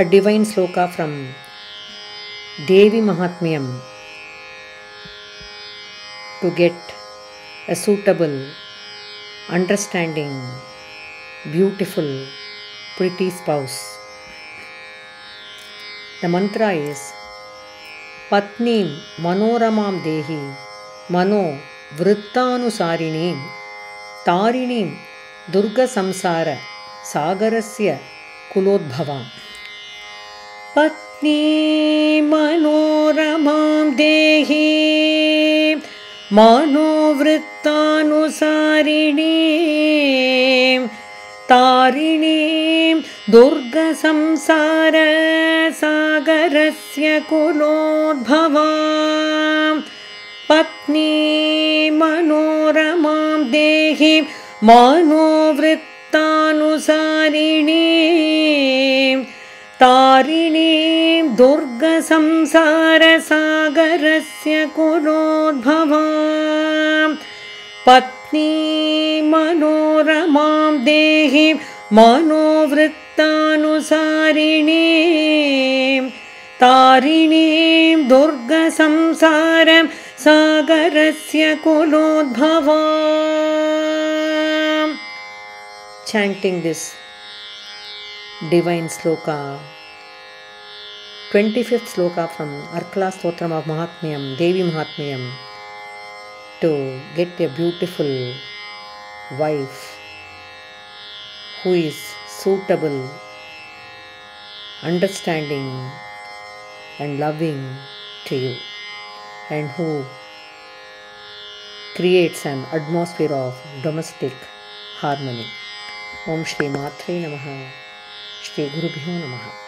a divine sloka from Devi Mahatmyam to get a suitable, understanding, beautiful, pretty spouse. The mantra is Patnim Manoramam Dehi Mano Vrittanusarinim Tarinim Durga Samsara Sagarasya Kulod Bhava. Patnim Manoramam Dehi Mano Vrittanusarinim Tarinim Durga Samsara Sagarasya Kulod Bhava. Patnim Manoramam Dehi Mano Vrittanusarinim Tarinim Durga Samsara Sagarasya Kulod Bhava. Patnim Manoramam Dehi Mano Vrittanusarinim Tarinim Durga Samsara Sagarasya Kulod Bhava. Chanting this divine sloka, 25th sloka from Argala Stotram of Mahatmyam, Devi Mahatmyam, to get a beautiful wife who is suitable, understanding and loving to you, and who creates an atmosphere of domestic harmony. Om Shri Matre Namaha. Shri Gurubhyo Namaha.